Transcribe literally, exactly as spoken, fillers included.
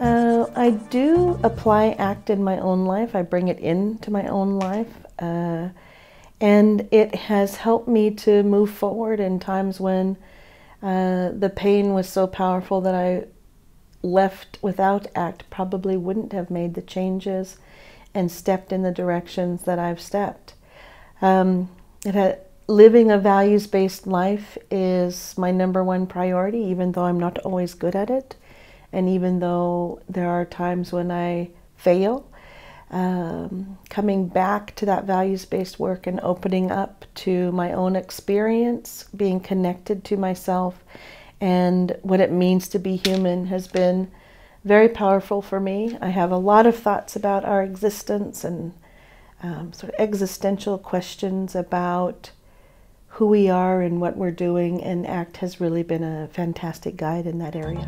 Uh, I do apply ACT in my own life. I bring it into my own life. Uh, and it has helped me to move forward in times when uh, the pain was so powerful that I left without ACT, probably wouldn't have made the changes and stepped in the directions that I've stepped. Um, it had, living a values-based life is my number one priority, even though I'm not always good at it. And even though there are times when I fail, um, coming back to that values-based work and opening up to my own experience, being connected to myself and what it means to be human has been very powerful for me. I have a lot of thoughts about our existence and um, sort of existential questions about who we are and what we're doing, and ACT has really been a fantastic guide in that area.